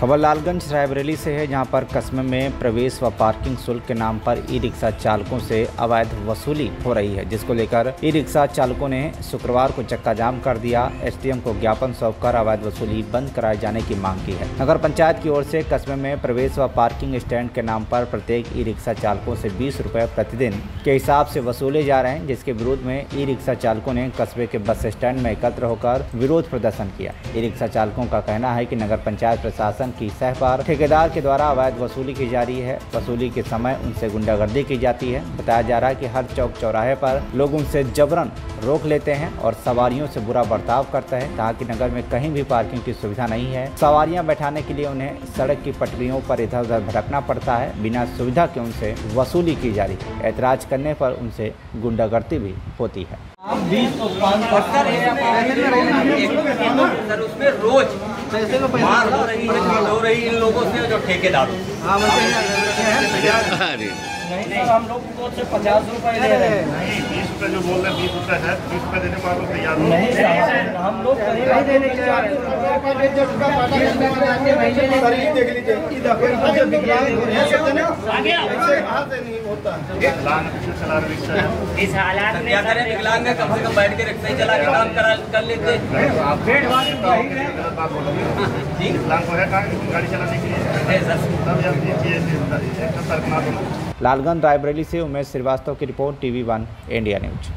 खबर लालगंज सायबरेली से है, जहां पर कस्बे में प्रवेश व पार्किंग शुल्क के नाम पर ई रिक्शा चालकों से अवैध वसूली हो रही है, जिसको लेकर ई रिक्शा चालकों ने शुक्रवार को चक्का जाम कर दिया। एसडीएम को ज्ञापन सौंप कर अवैध वसूली बंद कराए जाने की मांग की है। नगर पंचायत की ओर से कस्बे में प्रवेश व पार्किंग स्टैंड के नाम पर प्रत्येक ई रिक्शा चालकों से 20 रुपये प्रतिदिन के हिसाब से वसूले जा रहे हैं, जिसके विरोध में ई रिक्शा चालकों ने कस्बे के बस स्टैंड में एकत्र होकर विरोध प्रदर्शन किया। ई रिक्शा चालकों का कहना है कि नगर पंचायत प्रशासन की सह पर ठेकेदार के द्वारा अवैध वसूली की जा रही है। वसूली के समय उनसे गुंडागर्दी की जाती है। बताया जा रहा है कि हर चौक चौराहे पर लोग उनसे जबरन रोक लेते हैं और सवारियों से बुरा बर्ताव करते हैं। ताकि नगर में कहीं भी पार्किंग की सुविधा नहीं है, सवारियां बैठाने के लिए उन्हें सड़क की पटरियों पर इधर उधर भटकना पड़ता है। बिना सुविधा के उनसे वसूली की जा रही है। ऐतराज करने पर उनसे गुंडागर्दी भी होती है। सर उसमें रोज मार हो रही इन लोगों से जो ठेकेदारों। हम लोग को 50 रुपये दे रहे हैं। 20 पे जो बोल रहे हैं 20 रुपये है, 20 पे देने वालों तैयार नहीं। हम लोग नहीं देने के कम से कम बैठ के रिक्शा चला के काम कर लेते हैं। लालगंज रायबरेली से उमेश श्रीवास्तव की रिपोर्ट, TV1 इंडिया न्यूज।